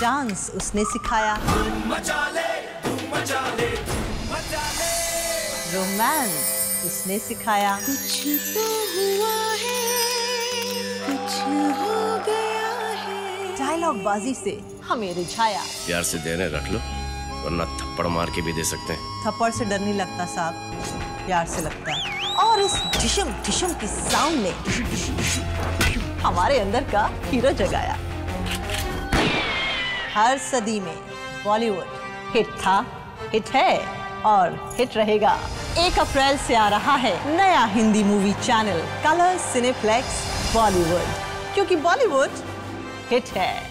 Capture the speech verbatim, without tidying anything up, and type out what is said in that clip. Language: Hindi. डांस उसने सिखाया, रोमांस उसने सिखाया, कुछ तो हुआ है, कुछ हो गया है। डायलॉग बाजी से हमें रिझाया। प्यार से देने रख लो वरना थप्पड़ मार के भी दे सकते हैं। थप्पड़ से डर नहीं लगता साहब, प्यार से लगता है। और इस डिशम डिशम के साउंड ने हमारे अंदर का हीरो जगाया। हर सदी में बॉलीवुड हिट था, हिट है और हिट रहेगा। एक अप्रैल से आ रहा है नया Hindi movie channel Colors Cineplex Bollywood, क्योंकि बॉलीवुड हिट है।